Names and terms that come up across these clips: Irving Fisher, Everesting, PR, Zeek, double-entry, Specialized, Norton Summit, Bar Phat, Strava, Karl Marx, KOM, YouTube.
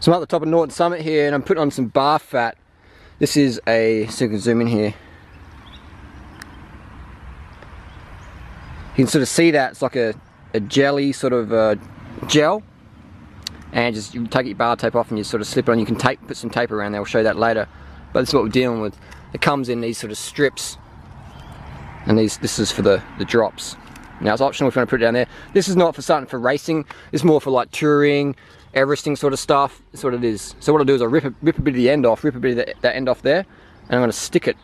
So I'm at the top of Norton Summit here and I'm putting on some Bar Phat. This is a, so you can zoom in here. You can sort of see that, it's like a jelly sort of gel. And just you take your bar tape off and you sort of slip it on. You can put some tape around there, we'll show you that later. But this is what we're dealing with. It comes in these sort of strips. And this is for the drops. Now it's optional if you want to put it down there. This is not for something for racing. It's more for like touring, Everesting sort of stuff. That's what it is. So what I'll do is I'll rip a bit of the end off, rip a bit of that end off there. And I'm going to stick it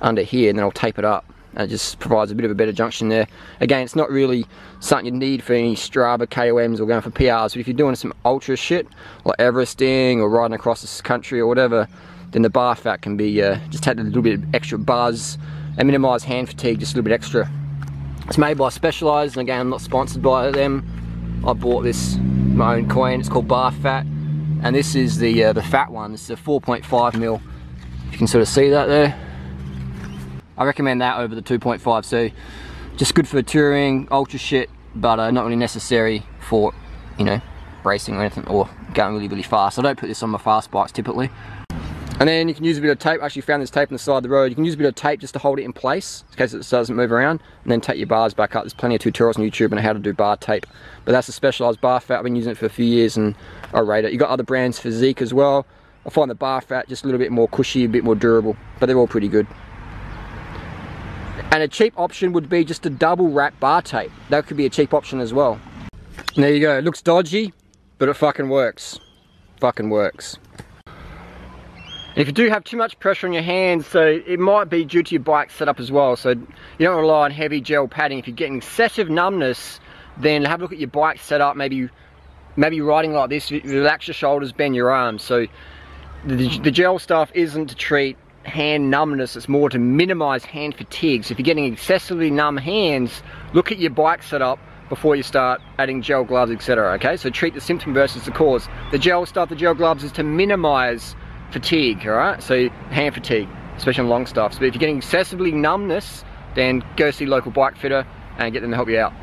under here and then I'll tape it up. And it just provides a bit of a better junction there. Again, it's not really something you need for any Strava, KOMs or going for PRs, but if you're doing some ultra shit, like Everesting or riding across this country or whatever, then the Bar Phat can be, just take a little bit of extra buzz and minimise hand fatigue just a little bit extra. It's made by Specialized, and again, I'm not sponsored by them. I bought this in my own coin. It's called Bar Phat, and this is the fat one. This is a 4.5 mil. You can sort of see that there. I recommend that over the 2.5, so just good for touring, ultra shit, but not really necessary for, you know, racing or anything, or going really, really fast. I don't put this on my fast bikes typically. And then you can use a bit of tape. I actually found this tape on the side of the road. You can use a bit of tape just to hold it in place in case it doesn't move around, and then take your bars back up. There's plenty of tutorials on YouTube on how to do bar tape, but that's a Specialized Bar Phat. I've been using it for a few years and I rate it. You've got other brands for Zeek as well. I find the Bar Phat just a little bit more cushy, a bit more durable, but they're all pretty good. And a cheap option would be just a double wrap bar tape. That could be a cheap option as well. And there you go, it looks dodgy, but it fucking works. Fucking works. And if you do have too much pressure on your hands, so it might be due to your bike setup as well, so you don't rely on heavy gel padding. If you're getting excessive numbness, then have a look at your bike setup, maybe riding like this, relax your shoulders, bend your arms. So the gel stuff isn't to treat hand numbness, it's more to minimize hand fatigue. So if you're getting excessively numb hands, look at your bike setup before you start adding gel gloves, etc. Okay, so treat the symptom versus the cause. The gel stuff, the gel gloves, is to minimize fatigue, all right? So hand fatigue, especially on long stuff. So if you're getting excessively numbness, then go see local bike fitter and get them to help you out.